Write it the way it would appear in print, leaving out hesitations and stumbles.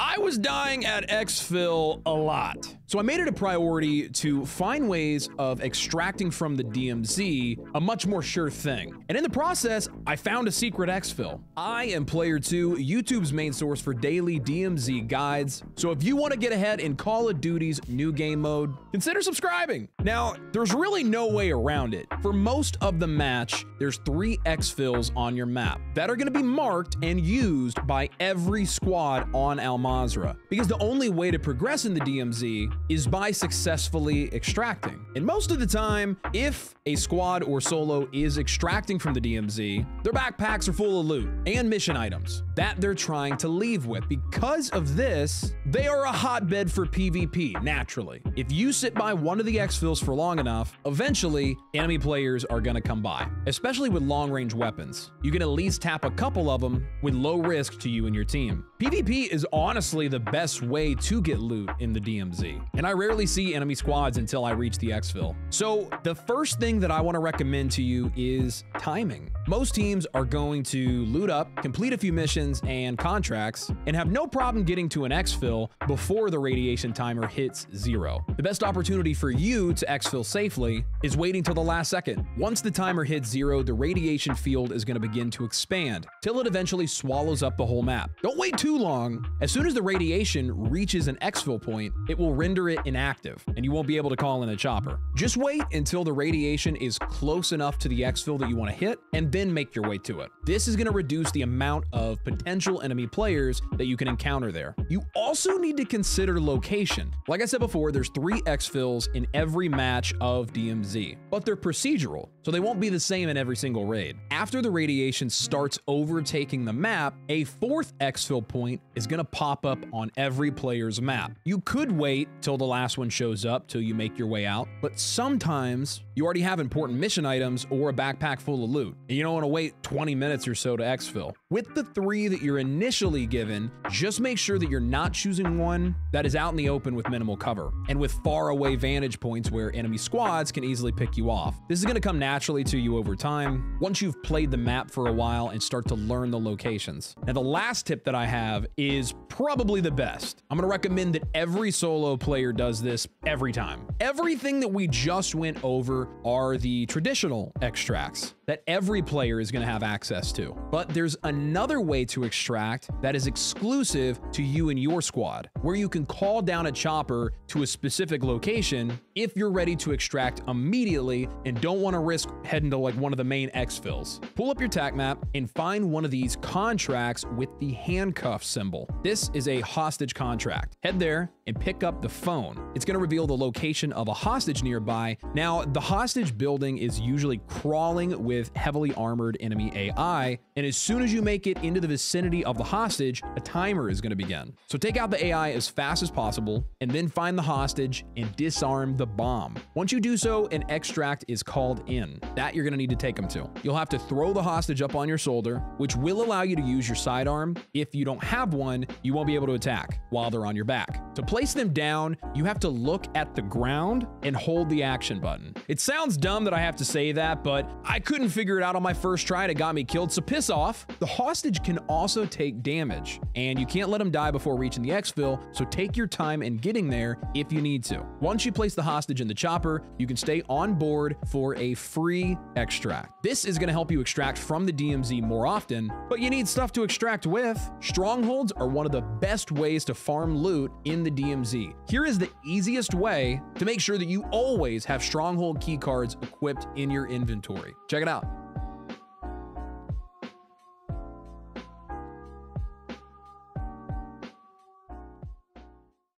I was dying at exfil a lot, so I made it a priority to find ways of extracting from the DMZ a much more sure thing. And in the process, I found a secret exfil. I am Player 2, YouTube's main source for daily DMZ guides, so if you want to get ahead in Call of Duty's new game mode, consider subscribing. Now, there's really no way around it. For most of the match, there's 3 exfils on your map that are going to be marked and used by every squad on Al Mazrah. Because the only way to progress in the DMZ is by successfully extracting. And most of the time, if a squad or solo is extracting from the DMZ, their backpacks are full of loot and mission items that they're trying to leave with. Because of this, they are a hotbed for PvP, naturally. If you sit by one of the exfils for long enough, eventually enemy players are gonna come by, especially with long-range weapons. You can at least tap a couple of them with low risk to you and your team. PvP is honestly the best way to get loot in the DMZ, and I rarely see enemy squads until I reach the exfil. So the first thing that I want to recommend to you is timing. Most teams are going to loot up, complete a few missions and contracts, and have no problem getting to an exfil before the radiation timer hits 0. The best opportunity for you to exfil safely is waiting till the last second. Once the timer hits 0, the radiation field is going to begin to expand till it eventually swallows up the whole map. Don't wait too long. As soon as the radiation reaches an exfil point, it will render it inactive, and you won't be able to call in a chopper. Just wait until the radiation is close enough to the exfil that you want to hit, and then make your way to it. This is going to reduce the amount of potential enemy players that you can encounter there. You also need to consider location. Like I said before, there's 3 exfils in every match of DMZ, but they're procedural, so they won't be the same in every single raid. After the radiation starts overtaking the map, a 4th exfil point is going to pop up on every player's map. You could wait till the last one shows up till you make your way out, but sometimes you already have important mission items or a backpack full of loot, and you don't want to wait 20 minutes or so to exfil. With the 3 that you're initially given, just make sure that you're not choosing one that is out in the open with minimal cover and with far away vantage points where enemy squads can easily pick you off. This is going to come naturally to you over time once you've played the map for a while and start to learn the locations. Now, the last tip that I have is probably the best. I'm gonna recommend that every solo player does this every time. Everything that we just went over are the traditional extracts that every player is gonna have access to. But there's another way to extract that is exclusive to you and your squad, where you can call down a chopper to a specific location if you're ready to extract immediately and don't wanna risk heading to like one of the main exfils. Pull up your TAC map and find one of these contracts with the handcuff symbol. This is a hostage contract. Head there and pick up the phone. It's gonna reveal the location of a hostage nearby. Now, the hostage building is usually crawling with heavily armored enemy AI, and as soon as you make it into the vicinity of the hostage, a timer is gonna begin. So take out the AI as fast as possible, and then find the hostage and disarm the bomb. Once you do so, an extract is called in that you're gonna need to take them to. You'll have to throw the hostage up on your shoulder, which will allow you to use your sidearm. If you don't have one, you won't be able to attack while they're on your back. To place them down, you have to look at the ground and hold the action button. It sounds dumb that I have to say that, but I couldn't figure it out on my first try and it got me killed, so piss off. The hostage can also take damage, and you can't let him die before reaching the exfil, so take your time in getting there if you need to. Once you place the hostage in the chopper, you can stay on board for a free extract. This is gonna help you extract from the DMZ more often, but you need stuff to extract with. Strongholds are one of the best ways to farm loot in the DMZ. Here is the easiest way to make sure that you always have stronghold keycards equipped in your inventory. Check it out.